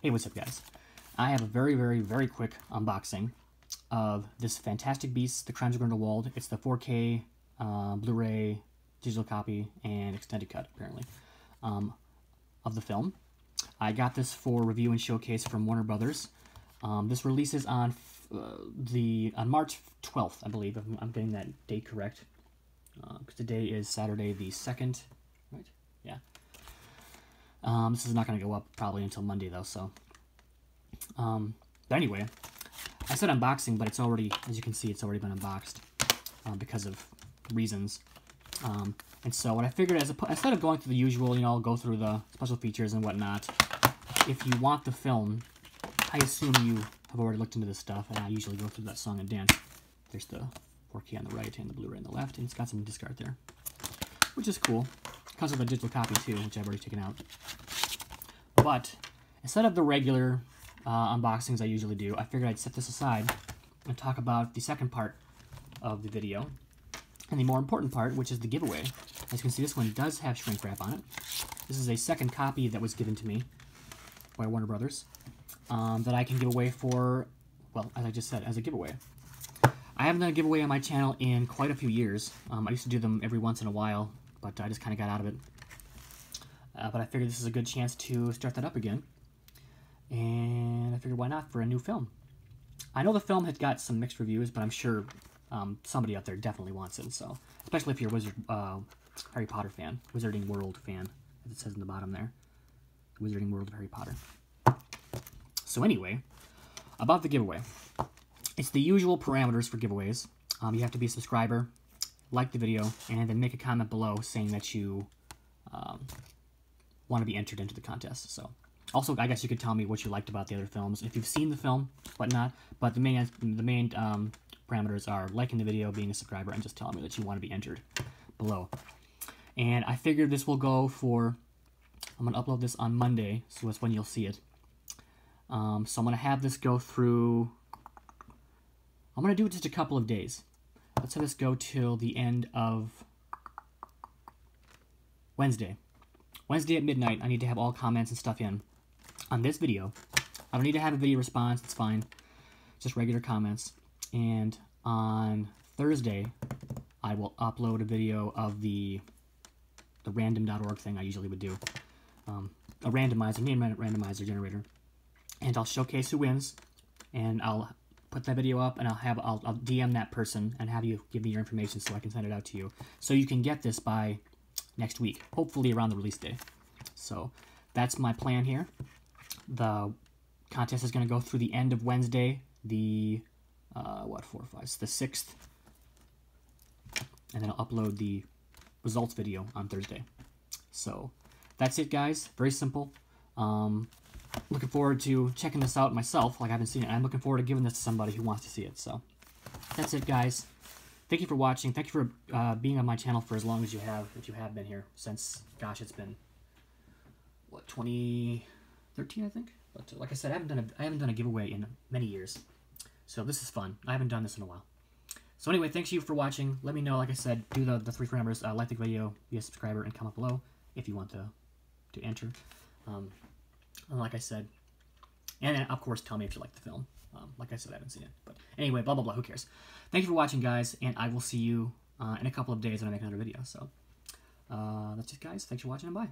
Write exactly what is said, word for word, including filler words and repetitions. Hey, what's up, guys? I have a very, very, very quick unboxing of this Fantastic Beasts, The Crimes of Grindelwald. It's the four K uh, Blu-ray digital copy and extended cut, apparently, um, of the film. I got this for review and showcase from Warner Brothers. Um, this releases on uh, the on March twelfth, I believe. I'm, I'm getting that date correct, because uh, today is Saturday the second, right? Yeah. Um, this is not going to go up probably until Monday, though, so. Um, but anyway, I said unboxing, but it's already, as you can see, it's already been unboxed uh, because of reasons. Um, and so what I figured, as a, instead of going through the usual, you know, I'll go through the special features and whatnot. If you want the film, I assume you have already looked into this stuff, and I usually go through that song and dance. There's the four K on the right and the Blu-ray on the left, and it's got some discard there, which is cool. Comes with a digital copy too, which I've already taken out. But instead of the regular uh, unboxings I usually do, I figured I'd set this aside and talk about the second part of the video and the more important part, which is the giveaway. As you can see, this one does have shrink wrap on it. This is a second copy that was given to me by Warner Brothers um, that I can give away for, well, as I just said, as a giveaway. I haven't done a giveaway on my channel in quite a few years. Um, I used to do them every once in a while, but I just kind of got out of it. Uh, but I figured this is a good chance to start that up again. And I figured, why not for a new film? I know the film had got some mixed reviews, but I'm sure um, somebody out there definitely wants it. So, especially if you're a wizard, uh, Harry Potter fan, Wizarding World fan, as it says in the bottom there. Wizarding World of Harry Potter. So anyway, about the giveaway. It's the usual parameters for giveaways. Um, you have to be a subscriber, like the video, and then make a comment below saying that you um, want to be entered into the contest. So, also, I guess you could tell me what you liked about the other films, if you've seen the film, whatnot. But the main the main um, parameters are liking the video, being a subscriber, and just telling me that you want to be entered below. And I figured this will go for. I'm gonna upload this on Monday, so that's when you'll see it. Um, so I'm gonna have this go through. I'm gonna do it just a couple of days. Let's have this go till the end of Wednesday. Wednesday at midnight, I need to have all comments and stuff in on this video. I don't need to have a video response, it's fine. Just regular comments. And on Thursday, I will upload a video of the the random dot org thing I usually would do. Um, a randomizer, name randomizer generator. And I'll showcase who wins, and I'll put that video up, and I'll have I'll, I'll D M that person and have you give me your information so I can send it out to you. So you can get this by next week, hopefully around the release day. So that's my plan here. The contest is going to go through the end of Wednesday, the uh, what four or five, the sixth, and then I'll upload the results video on Thursday. So that's it, guys. Very simple. Um, Looking forward to checking this out myself, like I haven't seen it. I'm looking forward to giving this to somebody who wants to see it. So that's it, guys. Thank you for watching. Thank you for uh, being on my channel for as long as you have, if you have been here since, gosh, it's been, what, twenty thirteen, I think? But like I said, I haven't done a, I haven't done a giveaway in many years. So this is fun. I haven't done this in a while. So anyway, thanks you for watching. Let me know, like I said, do the, the three parameters. Uh, like the video, be a subscriber, and comment below if you want to, to enter. Um... And like I said, and then of course tell me if you like the film. Um, like I said, I haven't seen it. But anyway, blah, blah, blah, who cares. Thank you for watching, guys, and I will see you uh, in a couple of days when I make another video. So uh, that's it, guys. Thanks for watching, and bye.